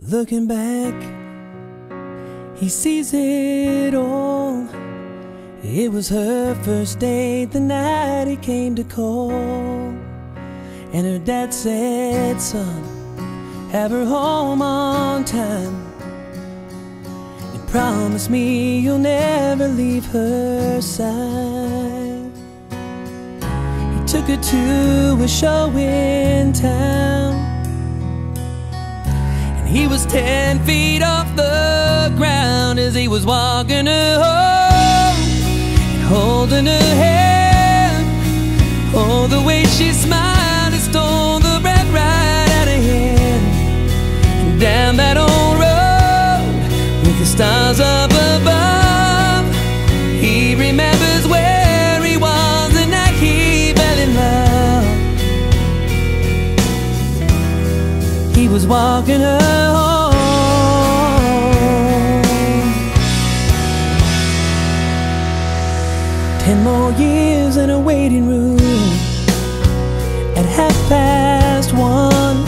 Looking back, he sees it all. It was her first date, the night he came to call. And her dad said, "Son, have her home on time, and promise me you'll never leave her side." He took her to a show in town. He was 10 feet off the ground as he was walking her home and holding her hand. Oh, the way she smiled, it stole the breath right out of him. And down that old road with the stars up above, he remembers where he was and that he fell in love. He was walking her years in a waiting room at 1:30.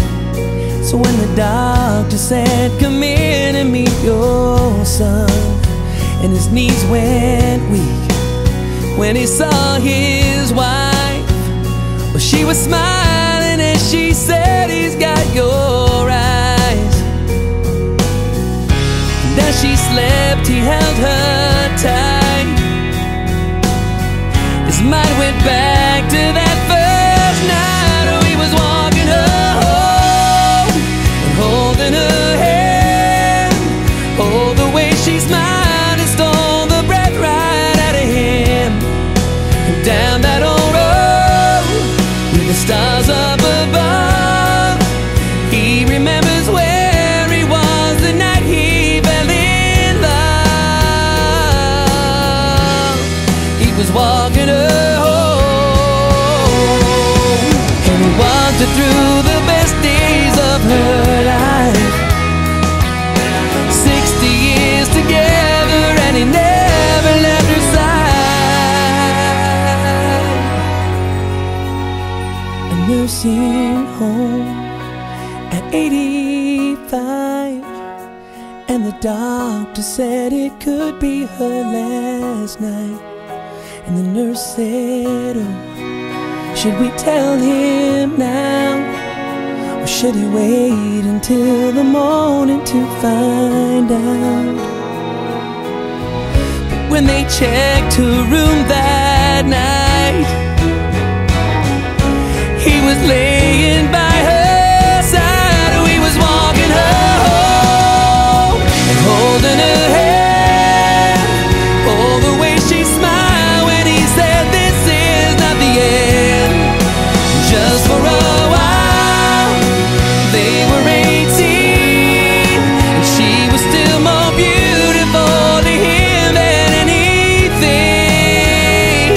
So when the doctor said, "Come in and meet your son," and his knees went weak when he saw his wife. Well, she was smiling and she said, "He's got your eyes." And as she slept, he held her tight. His mind went back to that first night. Oh, he was walking her home and holding her hand. Oh, the way she smiled, it stole the breath right out of him. And down that old road with the stars up above, he remembers where he was the night he fell in love. He was walking her. Through the best days of her life, 60 years together, and he never left her side. A nursing home at 85, and the doctor said it could be her last night. And the nurse said, "Oh, should we tell him now, or should he wait until the morning to find out?" But when they checked her room that night, he was laying by her side. He was walking her home and holding her hand. Oh, the way she smiled when he said, "This is not the end." Just for a while, they were 18, and she was still more beautiful to him than anything.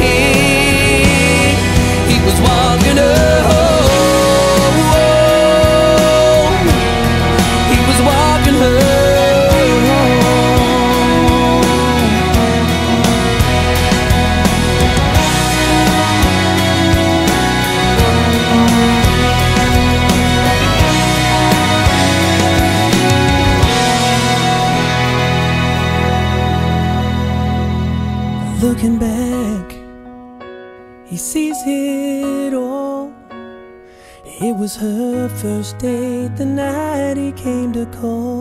He was walking her home. He was walking her. Looking back, he sees it all. It was her first date, the night he came to call.